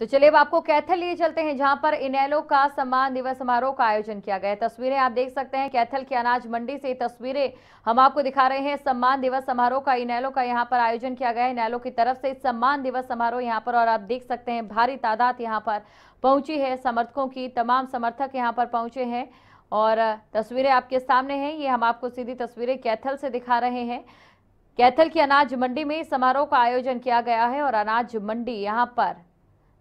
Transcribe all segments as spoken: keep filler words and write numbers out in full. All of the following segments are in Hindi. तो चलिए अब आपको कैथल लिए चलते हैं, जहां पर इनेलो का सम्मान दिवस समारोह का आयोजन किया गया। तस्वीरें आप देख सकते हैं कैथल की अनाज मंडी से तस्वीरें हम आपको दिखा रहे हैं। सम्मान दिवस समारोह का इनेलो का यहां पर आयोजन किया गया है। इनेलो की तरफ से सम्मान दिवस समारोह यहां पर, और आप देख सकते हैं भारी तादाद यहाँ पर पहुंची है समर्थकों की। तमाम समर्थक यहाँ पर पहुंचे हैं और तस्वीरें आपके सामने हैं। ये हम आपको सीधी तस्वीरें कैथल से दिखा रहे हैं। कैथल की अनाज मंडी में इस समारोह का आयोजन किया गया है और अनाज मंडी यहाँ पर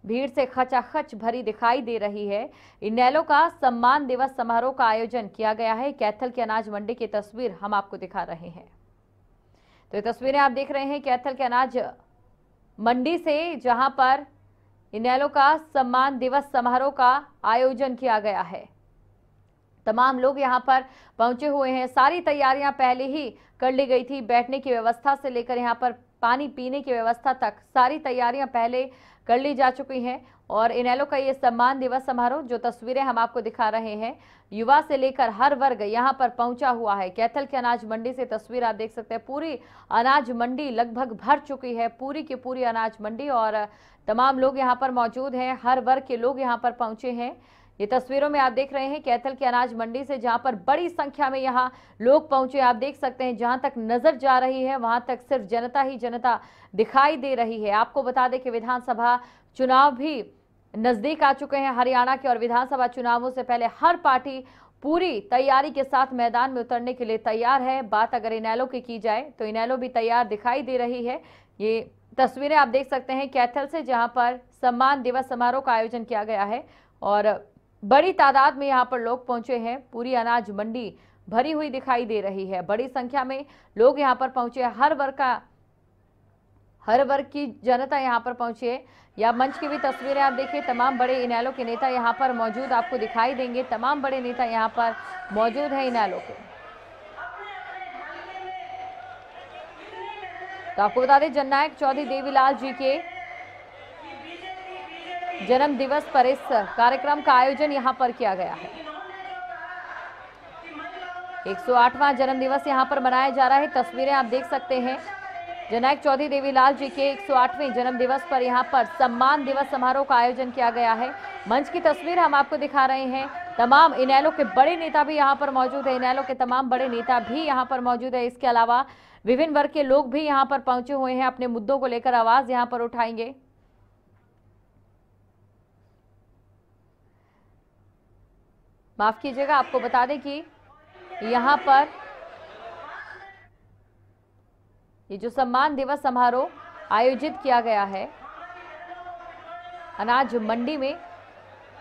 भीड़ से खचाखच भरी दिखाई दे रही है। इनेलो का सम्मान दिवस समारोह का आयोजन किया गया है। कैथल के अनाज मंडी की तस्वीर हम आपको दिखा रहे हैं। तो ये तस्वीरें आप देख रहे हैं कैथल के अनाज मंडी से, जहां पर इनेलो का सम्मान दिवस समारोह का आयोजन किया गया है। तमाम लोग यहां पर पहुंचे हुए हैं। सारी तैयारियां पहले ही कर ली गई थी। बैठने की व्यवस्था से लेकर यहाँ पर पानी पीने की व्यवस्था तक सारी तैयारियां पहले कर ली जा चुकी हैं। और इनेलो का ये सम्मान दिवस समारोह, जो तस्वीरें हम आपको दिखा रहे हैं, युवा से लेकर हर वर्ग यहां पर पहुंचा हुआ है। कैथल के अनाज मंडी से तस्वीर आप देख सकते हैं। पूरी अनाज मंडी लगभग भर चुकी है, पूरी की पूरी अनाज मंडी, और तमाम लोग यहाँ पर मौजूद हैं। हर वर्ग के लोग यहाँ पर पहुंचे हैं। ये तस्वीरों में आप देख रहे हैं कैथल के अनाज मंडी से, जहां पर बड़ी संख्या में यहां लोग पहुंचे। आप देख सकते हैं जहां तक नजर जा रही है वहां तक सिर्फ जनता ही जनता दिखाई दे रही है। आपको बता दें कि विधानसभा चुनाव भी नजदीक आ चुके हैं हरियाणा के, और विधानसभा चुनावों से पहले हर पार्टी पूरी तैयारी के साथ मैदान में उतरने के लिए तैयार है। बात अगर इनेलो की की जाए तो इनेलो भी तैयार दिखाई दे रही है। ये तस्वीरें आप देख सकते हैं कैथल से, जहाँ पर सम्मान दिवस समारोह का आयोजन किया गया है और बड़ी तादाद में यहाँ पर लोग पहुंचे हैं। पूरी अनाज मंडी भरी हुई दिखाई दे रही है। बड़ी संख्या में लोग यहाँ पर पहुंचे हैं। हर वर्ग का हर वर्ग की जनता यहाँ पर पहुंची है। या मंच की भी तस्वीरें आप देखिए। तमाम बड़े इनेलो के नेता यहाँ पर मौजूद आपको दिखाई देंगे। तमाम बड़े नेता यहाँ पर मौजूद हैं इनेलो के। तो आपको बता दें जननायक चौधरी देवीलाल जी के जन्म दिवस पर इस कार्यक्रम का आयोजन यहां पर किया गया है। एक सौ आठवां जन्म दिवस यहां पर मनाया जा रहा है। तस्वीरें आप देख सकते हैं जननायक चौधरी देवीलाल जी के एक सौ आठवें जन्म दिवस पर यहां पर सम्मान दिवस समारोह का आयोजन किया गया है। मंच की तस्वीर हम आपको दिखा रहे हैं। तमाम इनेलो के बड़े नेता भी यहाँ पर मौजूद है। इनेलो के तमाम बड़े नेता भी यहाँ पर मौजूद है। इसके अलावा विभिन्न वर्ग के लोग भी यहाँ पर पहुंचे हुए हैं। अपने मुद्दों को लेकर आवाज यहाँ पर उठाएंगे। माफ कीजिएगा, आपको बता दें कि यहाँ पर ये जो सम्मान दिवस समारोह आयोजित किया गया है अनाज मंडी में,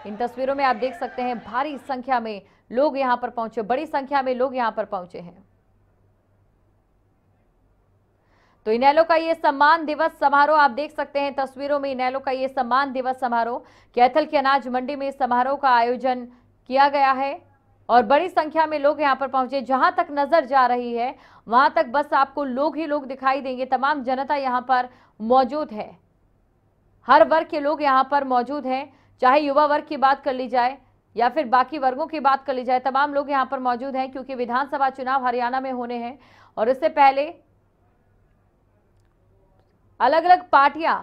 इन तस्वीरों में आप देख सकते हैं भारी संख्या में लोग यहाँ पर पहुंचे। बड़ी संख्या में लोग यहाँ पर पहुंचे हैं। तो इनेलो का ये सम्मान दिवस समारोह आप देख सकते हैं तस्वीरों में। इनेलो का ये सम्मान दिवस समारोह कैथल के अनाज मंडी में इस समारोह का आयोजन किया गया है और बड़ी संख्या में लोग यहाँ पर पहुंचे। जहां तक नजर जा रही है वहां तक बस आपको लोग ही लोग दिखाई देंगे। तमाम जनता यहाँ पर मौजूद है। हर वर्ग के लोग यहाँ पर मौजूद हैं, चाहे युवा वर्ग की बात कर ली जाए या फिर बाकी वर्गों की बात कर ली जाए, तमाम लोग यहाँ पर मौजूद हैं। क्योंकि विधानसभा चुनाव हरियाणा में होने हैं और इससे पहले अलग अलग पार्टियां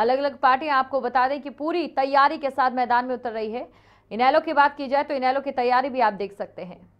अलग अलग पार्टियां आपको बता दें कि पूरी तैयारी के साथ मैदान में उतर रही है। इनेलो की बात की जाए तो इनेलो की तैयारी भी आप देख सकते हैं।